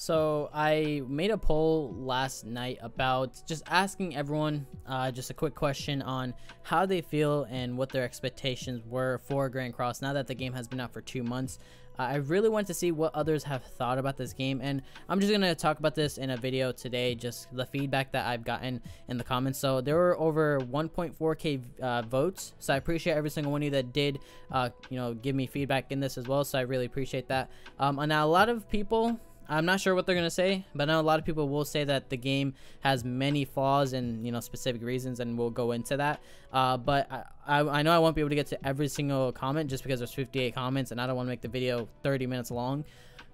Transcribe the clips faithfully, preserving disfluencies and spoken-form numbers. So I made a poll last night about just asking everyone uh, just a quick question on how they feel and what their expectations were for Grand Cross now that the game has been out for two months. Uh, I really want to see what others have thought about this game, and I'm just going to talk about this in a video today, just the feedback that I've gotten in the comments. So there were over one point four K uh, votes, so I appreciate every single one of you that did uh, you know, give me feedback in this as well, so I really appreciate that. Um, and now a lot of people, I'm not sure what they're going to say, but I know a lot of people will say that the game has many flaws and, you know, specific reasons, and we'll go into that. Uh, but I, I, I know I won't be able to get to every single comment just because there's fifty-eight comments, and I don't want to make the video thirty minutes long.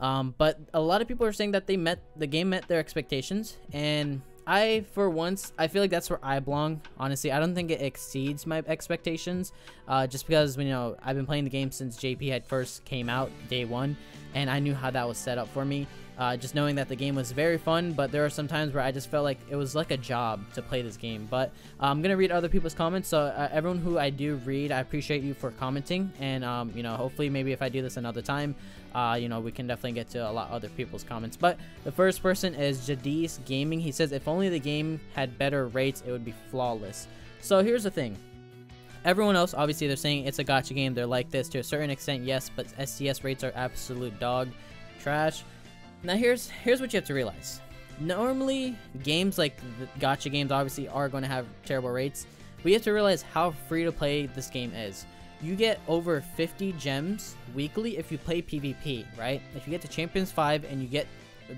Um, but a lot of people are saying that they met the game met their expectations, and I, for once, I feel like that's where I belong. Honestly, I don't think it exceeds my expectations, uh, just because, you know, I've been playing the game since J P had first came out, day one, and I knew how that was set up for me. Uh, just knowing that the game was very fun, but there are some times where I just felt like it was like a job to play this game. But uh, I'm gonna read other people's comments, so uh, everyone who I do read, I appreciate you for commenting, and um, you know, hopefully maybe if I do this another time, uh, you know, we can definitely get to a lot of other people's comments. But the first person is Jadis Gaming. He says, if only Only the game had better rates, it would be flawless. So here's the thing, everyone else, obviously they're saying it's a gacha game, they're like this to a certain extent, yes, but S C S rates are absolute dog trash. Now here's here's what you have to realize. Normally games like the gacha games obviously are going to have terrible rates. We have to realize how free to play this game is. You get over fifty gems weekly if you play PvP, right? If you get to Champions five and you get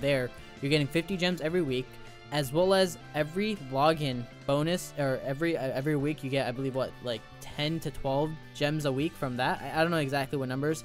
there, you're getting fifty gems every week, as well as every login bonus, or every uh, every week you get, I believe, what, like ten to twelve gems a week from that. I, I don't know exactly what numbers.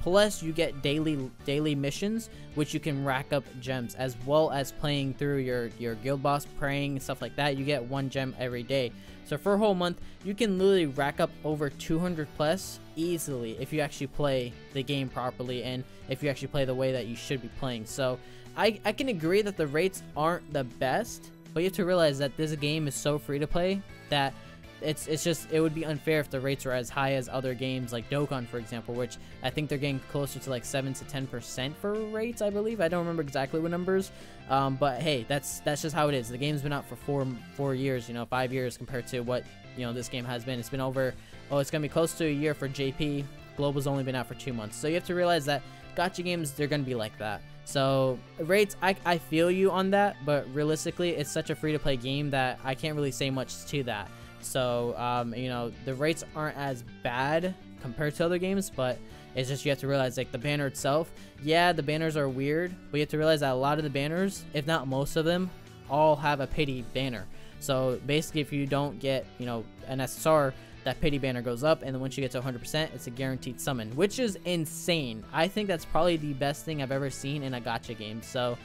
Plus, you get daily daily missions, which you can rack up gems, as well as playing through your, your guild boss, praying, stuff like that. You get one gem every day. So for a whole month, you can literally rack up over two hundred plus easily if you actually play the game properly and if you actually play the way that you should be playing. So I, I can agree that the rates aren't the best, but you have to realize that this game is so free to play that It's it's just it would be unfair if the rates were as high as other games like Dokkan, for example, which I think they're getting closer to like seven to ten percent for rates, I believe. I don't remember exactly what numbers, um, but hey, that's that's just how it is. The game's been out for four four years, you know, five years compared to what, you know, this game has been. It's been over, oh, it's gonna be close to a year for J P. Global's only been out for two months, so you have to realize that gacha games, they're gonna be like that. So rates, I, I feel you on that, but realistically, it's such a free to play game that I can't really say much to that. So, um, you know, the rates aren't as bad compared to other games, but it's just you have to realize, like, the banner itself, yeah, the banners are weird, but you have to realize that a lot of the banners, if not most of them, all have a pity banner. So basically, if you don't get, you know, an S S R, that pity banner goes up, and then once you get to one hundred percent, it's a guaranteed summon, which is insane. I think that's probably the best thing I've ever seen in a gacha game, so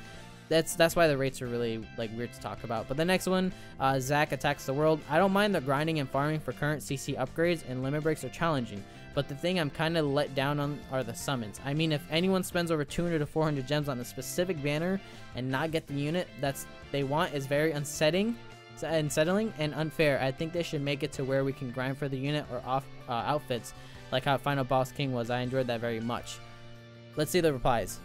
that's that's why the rates are really, like, weird to talk about. But the next one, uh, Zach Attacks the World. I don't mind the grinding and farming for current C C upgrades, and limit breaks are challenging, but the thing I'm kind of let down on are the summons. I mean, if anyone spends over two hundred to four hundred gems on a specific banner and not get the unit that's they want is very unsettling, unsettling and unfair. I think they should make it to where we can grind for the unit or off uh, outfits, like how Final Boss King was. I enjoyed that very much. Let's see the replies.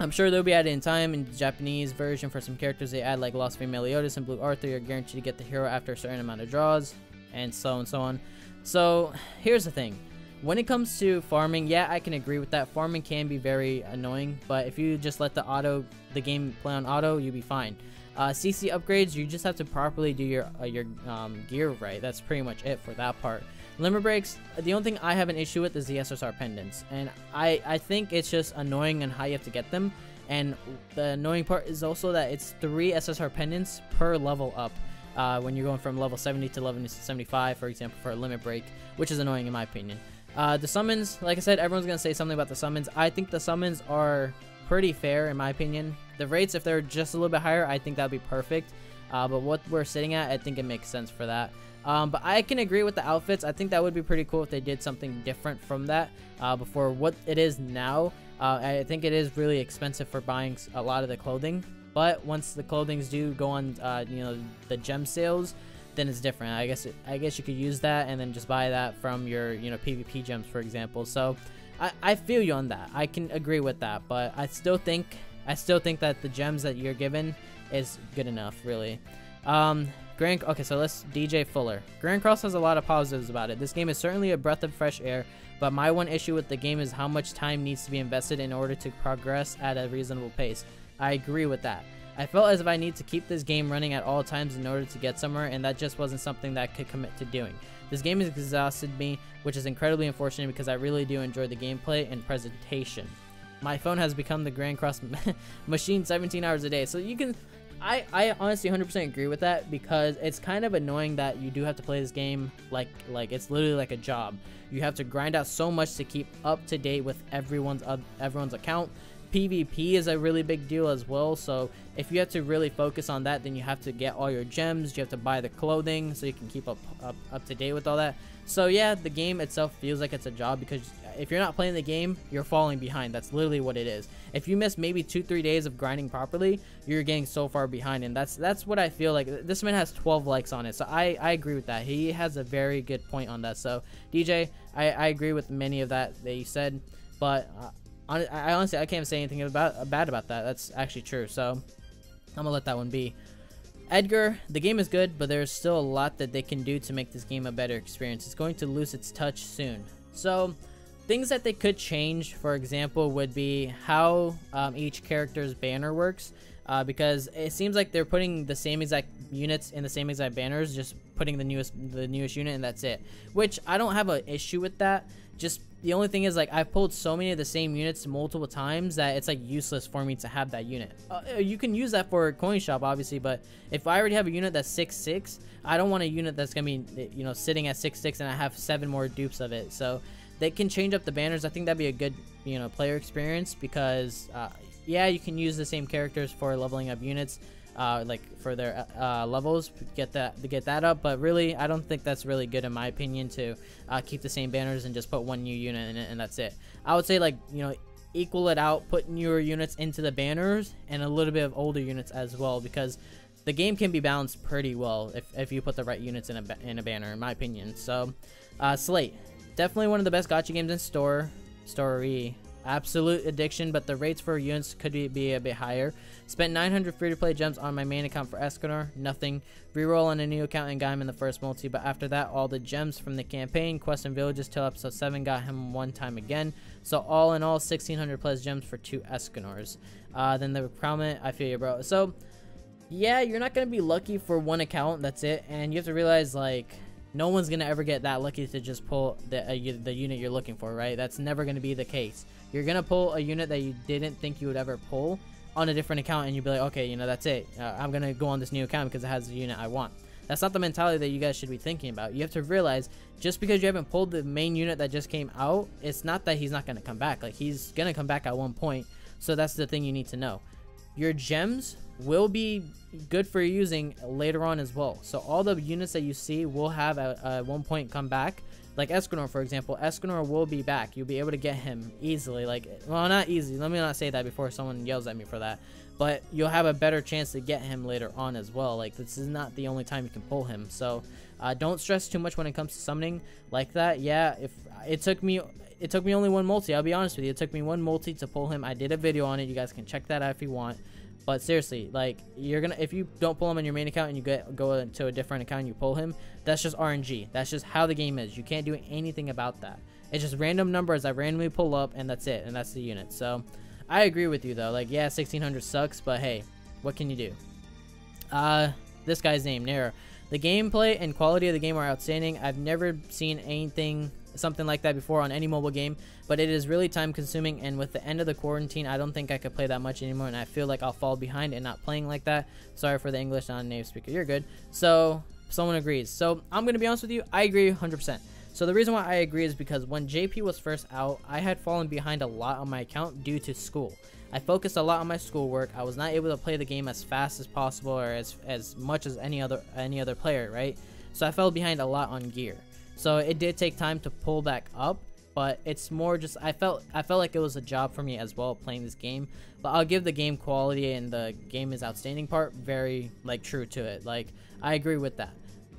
I'm sure they'll be added in time in the Japanese version for some characters they add, like Lost Flame Meliodas and Blue Arthur. You're guaranteed to get the hero after a certain amount of draws, and so and so on. So here's the thing. When it comes to farming, yeah, I can agree with that. Farming can be very annoying, but if you just let the auto, the game play on auto, you'll be fine. Uh, C C upgrades, you just have to properly do your uh, your um, gear right. That's pretty much it for that part. Limit breaks, the only thing I have an issue with is the S S R pendants, and I, I think it's just annoying on how you have to get them, and the annoying part is also that it's three S S R pendants per level up, uh, when you're going from level seventy to level seventy-five, for example, for a limit break, which is annoying in my opinion. Uh, the summons, like I said, everyone's going to say something about the summons. I think the summons are pretty fair in my opinion. The rates, if they're just a little bit higher, I think that would be perfect, uh, but what we're sitting at, I think it makes sense for that. Um, but I can agree with the outfits. I think that would be pretty cool if they did something different from that uh, before what it is now. Uh, I think it is really expensive for buying a lot of the clothing, but once the clothings do go on, uh, you know, the gem sales, then it's different. I guess it, I guess you could use that and then just buy that from your, you know, PvP gems, for example. So I, I feel you on that. I can agree with that, but I still think I still think that the gems that you're given is good enough, really. Um, Grand, okay, so let's D J Fuller. Grand Cross has a lot of positives about it. This game is certainly a breath of fresh air, but my one issue with the game is how much time needs to be invested in order to progress at a reasonable pace. I agree with that. I felt as if I need to keep this game running at all times in order to get somewhere, and that just wasn't something that I could commit to doing. This game has exhausted me, which is incredibly unfortunate because I really do enjoy the gameplay and presentation. My phone has become the Grand Cross machine seventeen hours a day. So you can, I, I honestly one hundred percent agree with that, because it's kind of annoying that you do have to play this game like, like it's literally like a job. You have to grind out so much to keep up to date with everyone's, uh, everyone's account. PvP is a really big deal as well, so if you have to really focus on that, then you have to get all your gems, you have to buy the clothing so you can keep up up, up to date with all that. So yeah, the game itself feels like it's a job, because if you're not playing the game, you're falling behind. That's literally what it is. If you miss maybe two three days of grinding properly, you're getting so far behind, and that's that's what I feel like. This man has twelve likes on it, so I I agree with that. He has a very good point on that. So D J, I I agree with many of that that you said, but uh, I honestly, I can't say anything about bad about that. That's actually true. So I'm gonna let that one be. Edgar, the game is good, but there's still a lot that they can do to make this game a better experience. It's going to lose its touch soon. So things that they could change, for example, would be how um, each character's banner works. Uh, because it seems like they're putting the same exact units in the same exact banners, just putting the newest the newest unit, and that's it. Which I don't have an issue with that. Just the only thing is, like, I've pulled so many of the same units multiple times that it's like useless for me to have that unit. Uh, you can use that for a coin shop, obviously, but if I already have a unit that's six six, I don't want a unit that's gonna be, you know, sitting at six six and I have seven more dupes of it. So they can change up the banners. I think that'd be a good, you know, player experience, because uh, yeah, you can use the same characters for leveling up units, uh, like for their uh, levels, get that to get that up. But really, I don't think that's really good in my opinion to uh, keep the same banners and just put one new unit in it and that's it. I would say, like, you know, equal it out, put newer units into the banners and a little bit of older units as well, because the game can be balanced pretty well if if you put the right units in a in a banner, in my opinion. So, uh, Slate. Definitely one of the best gacha games in store. Story. Absolute addiction, but the rates for units could be, be a bit higher. Spent nine hundred free-to-play gems on my main account for Escanor. Nothing. Reroll on a new account and got him in the first multi, but after that, all the gems from the campaign, quest, and villages till episode seven got him one time again. So all in all, sixteen hundred plus gems for two Escanors. Uh, then the prominent, I feel you, bro. So, yeah, you're not going to be lucky for one account. That's it. And you have to realize, like, no one's going to ever get that lucky to just pull the, uh, the unit you're looking for, right? That's never going to be the case. You're going to pull a unit that you didn't think you would ever pull on a different account, and you'll be like, okay, you know, that's it. Uh, I'm going to go on this new account because it has the unit I want. That's not the mentality that you guys should be thinking about. You have to realize, just because you haven't pulled the main unit that just came out, it's not that he's not going to come back. Like, he's going to come back at one point, so that's the thing you need to know. Your gems will be good for using later on as well. So all the units that you see will have at, at one point come back. Like Escanor, for example, Escanor will be back. You'll be able to get him easily. Like, well, not easy. Let me not say that before someone yells at me for that. But you'll have a better chance to get him later on as well. Like, this is not the only time you can pull him. So uh, don't stress too much when it comes to summoning like that. Yeah, if it took me, it took me only one multi. I'll be honest with you. It took me one multi to pull him. I did a video on it. You guys can check that out if you want. But seriously, like, you're gonna, if you don't pull him on your main account and you get go into a different account and you pull him, that's just R N G. That's just how the game is. You can't do anything about that. It's just random numbers I randomly pull up, and that's it, and that's the unit. So I agree with you though. Like, yeah, sixteen hundred sucks, but hey, what can you do? Uh, this guy's name, Nero. The gameplay and quality of the game are outstanding. I've never seen anything something like that before on any mobile game, but it is really time consuming, and with the end of the quarantine, I don't think I could play that much anymore, and I feel like I'll fall behind and not playing like that. Sorry for the English non-native speaker. You're good. So someone agrees. So I'm gonna be honest with you, I agree one hundred percent. So the reason why I agree is because when J P was first out, I had fallen behind a lot on my account due to school. I focused a lot on my schoolwork. I was not able to play the game as fast as possible or as as much as any other any other player, right? So I fell behind a lot on gear. So it did take time to pull back up, but it's more just I felt I felt like it was a job for me as well playing this game. But I'll give the game quality and the game is outstanding part very, like, true to it. Like, I agree with that.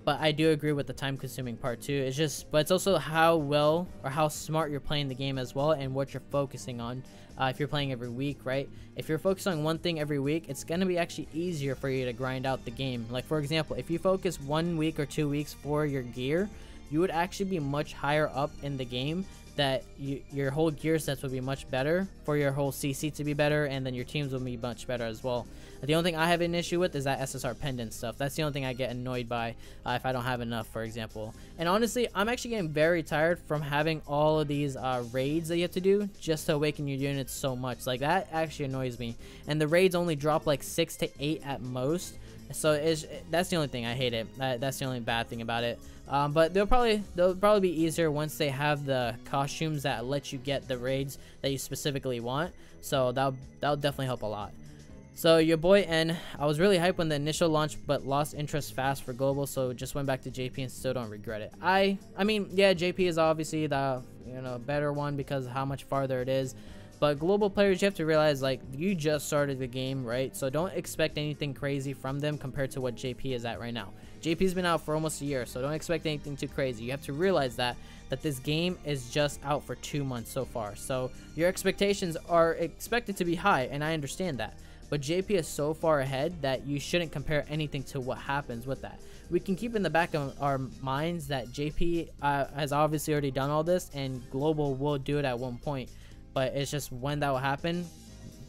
But I do agree with the time-consuming part too. It's just, but it's also how well or how smart you're playing the game as well, and what you're focusing on. Uh, if you're playing every week, right? If you're focused on one thing every week, it's gonna be actually easier for you to grind out the game. Like for example, if you focus one week or two weeks for your gear, you would actually be much higher up in the game. That you, your whole gear sets would be much better, for your whole C C to be better, and then your teams will be much better as well. The only thing I have an issue with is that S S R pendant stuff. That's the only thing I get annoyed by, uh, if I don't have enough, for example. And honestly, I'm actually getting very tired from having all of these uh, raids that you have to do just to awaken your units so much. Like, that actually annoys me. And the raids only drop like six to eight at most. So it's, that's the only thing I hate it. That, that's the only bad thing about it. Um, but they'll probably they'll probably be easier once they have the costumes that let you get the raids that you specifically want. So that'll that'll definitely help a lot. So your boy N, I was really hyped when the initial launch, but lost interest fast for global. So just went back to J P and still don't regret it. I I mean yeah, J P is obviously the you know better one because of how much farther it is. But global players, you have to realize, like, you just started the game, right? So don't expect anything crazy from them compared to what J P is at right now. J P's been out for almost a year, so don't expect anything too crazy. You have to realize that, that this game is just out for two months so far. So your expectations are expected to be high, and I understand that. But J P is so far ahead that you shouldn't compare anything to what happens with that. We can keep in the back of our minds that J P uh, has obviously already done all this, and global will do it at one point. But it's just when that will happen,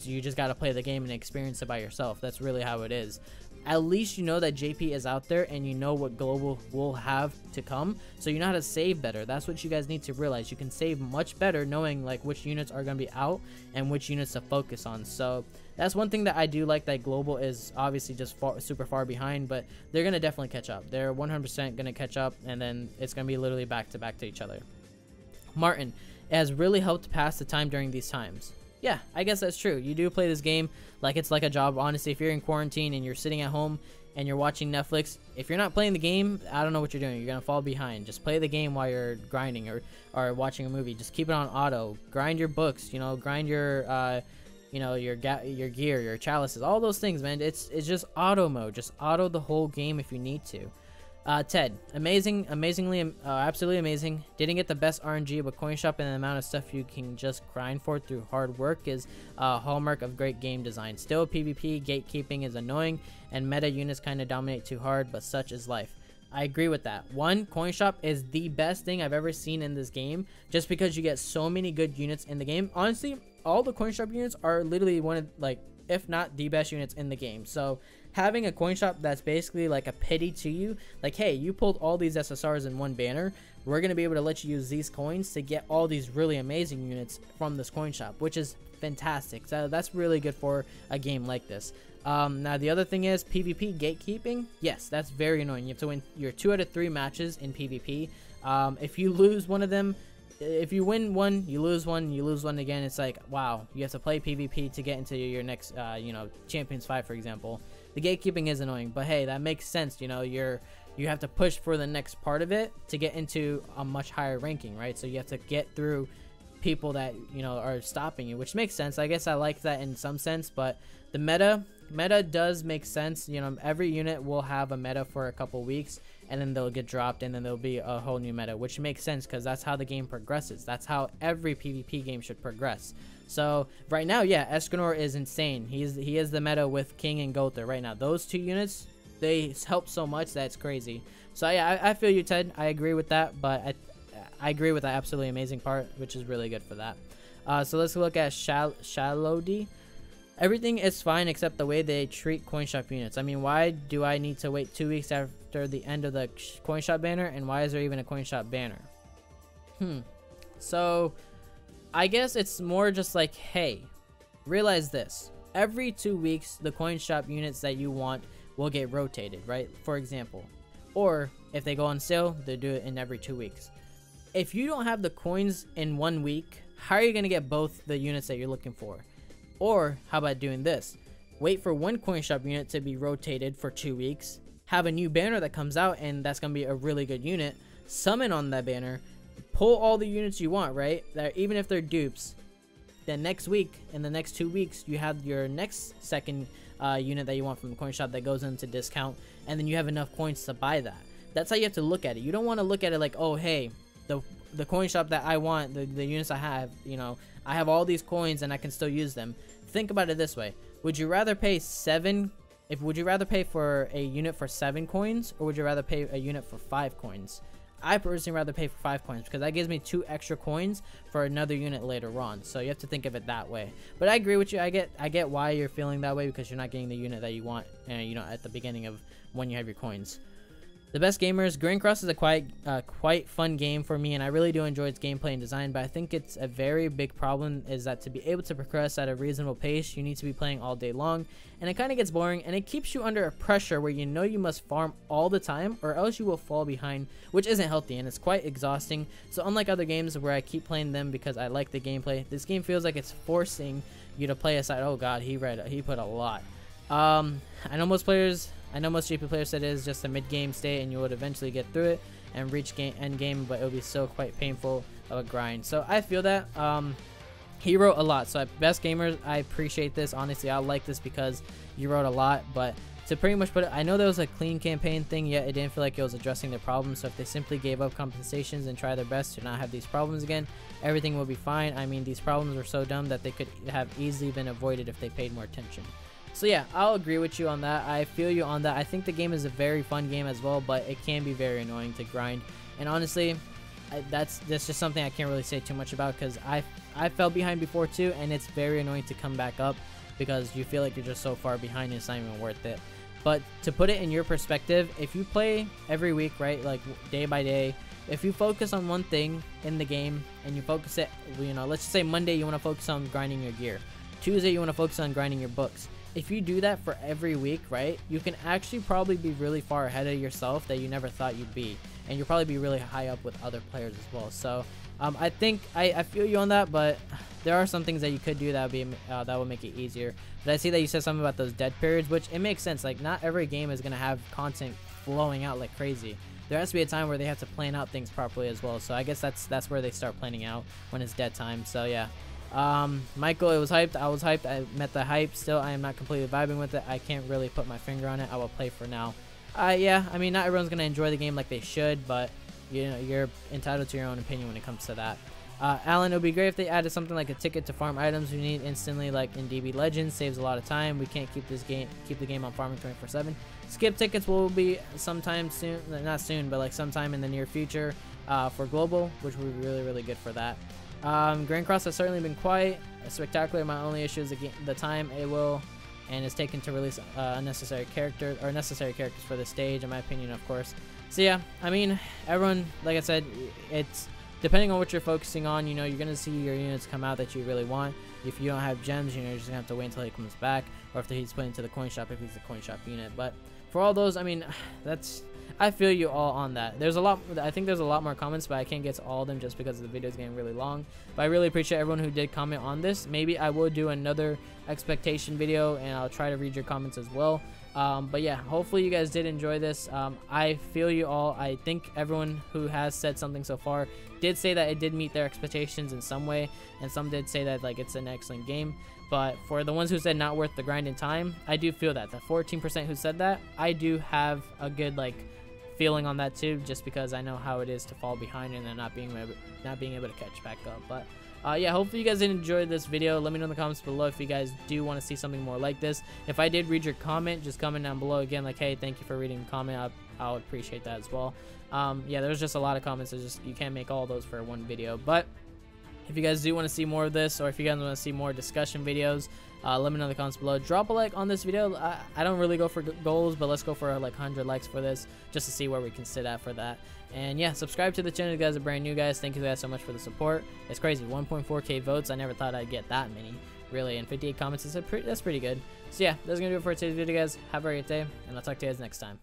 you just got to play the game and experience it by yourself. That's really how it is. At least you know that J P is out there and you know what global will have to come. So you know how to save better. That's what you guys need to realize. You can save much better knowing like which units are going to be out and which units to focus on. So that's one thing that I do like, that global is obviously just far, super far behind, but they're going to definitely catch up. They're one hundred percent going to catch up, and then it's going to be literally back to back to each other. Martin, it has really helped pass the time during these times. Yeah, I guess that's true. You do play this game like it's like a job. Honestly, if you're in quarantine and you're sitting at home and you're watching Netflix, if you're not playing the game, I don't know what you're doing. You're going to fall behind. Just play the game while you're grinding or, or watching a movie. Just keep it on auto. Grind your books, you know, grind your... Uh, you know, your ga your gear, your chalices, all those things, man. It's, it's just auto mode. Just auto the whole game if you need to. Uh, Ted, amazing, amazingly, uh, absolutely amazing. Didn't get the best R N G, but coin shop and the amount of stuff you can just grind for through hard work is a hallmark of great game design. Still, PvP gatekeeping is annoying, and meta units kind of dominate too hard, but such is life. I agree with that. One, coin shop is the best thing I've ever seen in this game, just because you get so many good units in the game. Honestly, all the coin shop units are literally one of, like, if not the best units in the game. So having a coin shop that's basically like a pity to you, like, hey, you pulled all these S S Rs in one banner, we're going to be able to let you use these coins to get all these really amazing units from this coin shop, which is fantastic. So that's really good for a game like this. Um, now the other thing is PvP gatekeeping. Yes, that's very annoying. You have to win your two out of three matches in PvP. Um, if you lose one of them, if you win one, you lose one, you lose one again, it's like, wow, you have to play PvP to get into your next, uh, you know, Champions five, for example. The gatekeeping is annoying, but hey, that makes sense. You know, you're, you have to push for the next part of it to get into a much higher ranking, right? So you have to get through people that, you know, are stopping you, which makes sense. I guess I like that in some sense, but the meta, meta does make sense. You know, every unit will have a meta for a couple weeks, and then they'll get dropped, and then there'll be a whole new meta, which makes sense because that's how the game progresses. That's how every PvP game should progress. So right now, yeah, Escanor is insane. He's he is the meta with King and Gother right now. Those two units, they help so much that it's crazy. So yeah, I, I feel you, Ted. I agree with that, but I I agree with the absolutely amazing part, which is really good for that. Uh, so let's look at Shal Shalody. Everything is fine except the way they treat coin shop units. I mean, why do I need to wait two weeks after the end of the coin shop banner, and why is there even a coin shop banner? Hmm. So I guess it's more just like, hey, realize this. Every two weeks, the coin shop units that you want will get rotated, right? For example. Or if they go on sale, they do it in every two weeks. If you don't have the coins in one week, how are you going to get both the units that you're looking for? Or how about doing this? Wait for one coin shop unit to be rotated for two weeks, have a new banner that comes out, and that's going to be a really good unit. Summon on that banner, pull all the units you want, right? That even if they're dupes, then next week, in the next two weeks, you have your next second uh, unit that you want from the coin shop that goes into discount, and then you have enough coins to buy that. That's how you have to look at it. You don't want to look at it like, oh, hey, the the coin shop that I want, the, the units I have, you know, I have all these coins and I can still use them. Think about it this way. Would you rather pay seven, if would you rather pay for a unit for seven coins, or would you rather pay a unit for five coins? I personally rather pay for five coins, because that gives me two extra coins for another unit later on. So you have to think of it that way. But I agree with you. I get I get why you're feeling that way, because you're not getting the unit that you want, uh, you know, at the beginning of when you have your coins. The best gamers. Grand Cross is a quite uh, quite fun game for me, and I really do enjoy its gameplay and design. But I think it's a very big problem is that to be able to progress at a reasonable pace, you need to be playing all day long, and it kind of gets boring, and it keeps you under a pressure where you know you must farm all the time or else you will fall behind, which isn't healthy, and it's quite exhausting. So unlike other games where I keep playing them because I like the gameplay, this game feels like it's forcing you to play aside. Oh god, he read he put a lot. Um, I know most players. I know most G P players said it is just a mid-game state and you would eventually get through it and reach game end game, but it would be so quite painful of a grind. So I feel that. Um, he wrote a lot. So at Best Gamers, I appreciate this. Honestly, I like this because you wrote a lot, but to pretty much put it, I know there was a clean campaign thing, yet it didn't feel like it was addressing the problem. So if they simply gave up compensations and try their best to not have these problems again, everything will be fine. I mean, these problems were so dumb that they could have easily been avoided if they paid more attention. So yeah, I'll agree with you on that. I feel you on that. I think the game is a very fun game as well, but it can be very annoying to grind. And honestly, I, that's that's just something I can't really say too much about, because I I fell behind before too, and it's very annoying to come back up because you feel like you're just so far behind and it's not even worth it. But to put it in your perspective, if you play every week, right, like day by day, if you focus on one thing in the game and you focus it, you know, let's just say Monday you want to focus on grinding your gear. Tuesday you want to focus on grinding your books. If you do that for every week, right, you can actually probably be really far ahead of yourself that you never thought you'd be, and you'll probably be really high up with other players as well. So um, I think I, I feel you on that, but there are some things that you could do that would be uh, that would make it easier. But I see that you said something about those dead periods, which it makes sense. Like, not every game is gonna have content flowing out like crazy. There has to be a time where they have to plan out things properly as well. So I guess that's that's where they start planning out when it's dead time. So yeah. Um, Michael, it was hyped. I was hyped. I met the hype. Still, I am not completely vibing with it. I can't really put my finger on it. I will play for now. Uh, yeah, I mean, not everyone's going to enjoy the game like they should, but you know, you're entitled to your own opinion when it comes to that. Uh, Alan, it would be great if they added something like a ticket to farm items you need instantly, like in D B Legends. Saves a lot of time. We can't keep this game, keep the game on farming twenty-four seven. Skip tickets will be sometime soon, not soon, but like sometime in the near future, uh, for global, which would be really, really good for that. Um, Grand Cross has certainly been quite spectacular. My only issue is the, the time it will and is taken to release uh, unnecessary characters or necessary characters for the stage, in my opinion, of course. So yeah, I mean, everyone, like I said, it's depending on what you're focusing on. You know, you're gonna see your units come out that you really want. If you don't have gems, you know, you're just gonna have to wait until he comes back, or if he's put into the coin shop, if he's the coin shop unit. But for all those, I mean, that's. I feel you all on that. There's a lot, I think there's a lot more comments, but I can't get to all of them just because the video's getting really long. But I really appreciate everyone who did comment on this. Maybe I will do another expectation video and I'll try to read your comments as well. Um, but yeah, hopefully you guys did enjoy this. Um, I feel you all. I think everyone who has said something so far did say that it did meet their expectations in some way, and some did say that like it's an excellent game. But for the ones who said not worth the grind in time, I do feel that. The fourteen percent who said that, I do have a good like feeling on that too, just because I know how it is to fall behind and then not being able, not being able to catch back up. But uh, yeah, hopefully you guys did enjoy this video. Let me know in the comments below if you guys do want to see something more like this. If I did read your comment, just comment down below again like, hey, thank you for reading the comment. I, I would appreciate that as well. Um, yeah, there's just a lot of comments. It's just you can't make all those for one video, but if you guys do want to see more of this, or if you guys want to see more discussion videos, uh, let me know in the comments below. Drop a like on this video. I, I don't really go for goals, but let's go for like one hundred likes for this, just to see where we can sit at for that. And yeah, subscribe to the channel. You guys are brand new, guys. Thank you guys so much for the support. It's crazy. one point four K votes. I never thought I'd get that many, really. And fifty-eight comments. Is a pre that's pretty good. So yeah, that's going to do it for today's video, guys. Have a great day, and I'll talk to you guys next time.